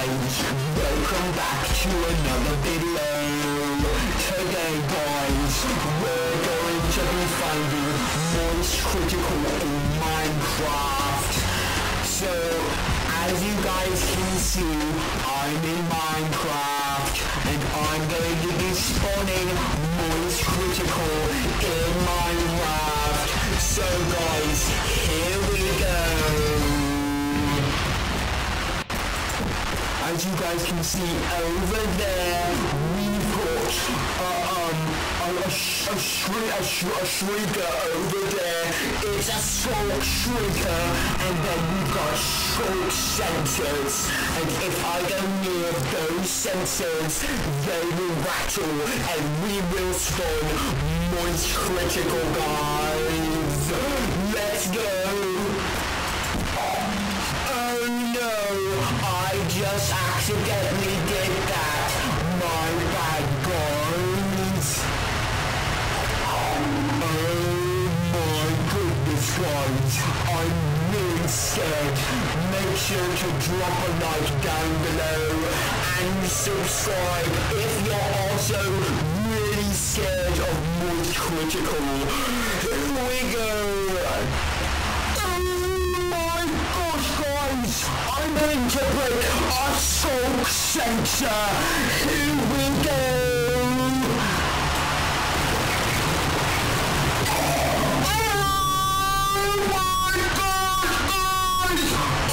Alright, welcome back to another video. Today guys, we're going to be finding Moist Critical in Minecraft. So, as you guys can see, I'm in Minecraft, and I'm going to be spawning Moist Critical in Minecraft. So guys, here we go. As you guys can see over there, we put a shrieker over there. It's a salt shrieker, and then we've got salt sensors. And if I go near those sensors, they will rattle, and we will spawn Moist Critical, guys. Let's go. Just accidentally did that, my bad guys. Oh my goodness guys, I'm really scared. Make sure to drop a like down below and subscribe if you're also really scared of Moist Critical. Here we go. Oh my gosh guys, I'm going to break our salt sensor. Here we go. Oh my god, guys!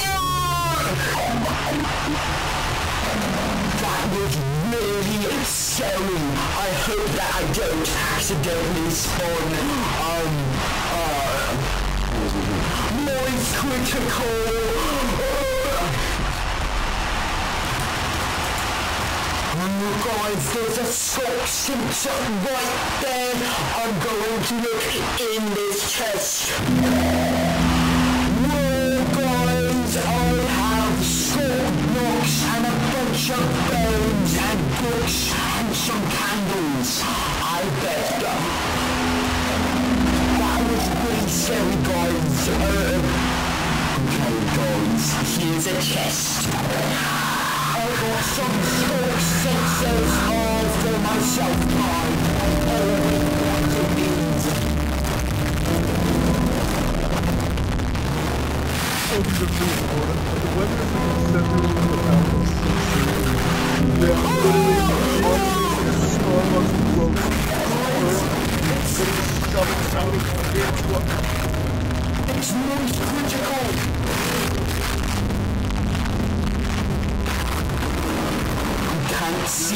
Oh. That was really scary. I hope that I don't accidentally spawn Moist Critical. Guys, there's a salt sensor right there. I'm going to look in this chest. Whoa, guys, I have salt blocks and a bunch of bones and books and some candles. I bet that was pretty scary, guys. Okay, guys, here's a chest. I got some salt sensors all for myself, guys. I only want to be. The weather is It's Moist Critical! See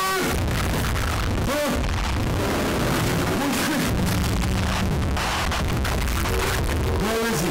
Where is he?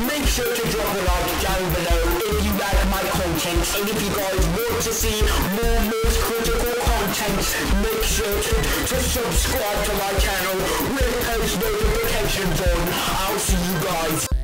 Make sure to drop a like down below if you like my content, and if you guys want to see more Moist Critical content, make sure to subscribe to my channel with post notifications on. I'll see you guys.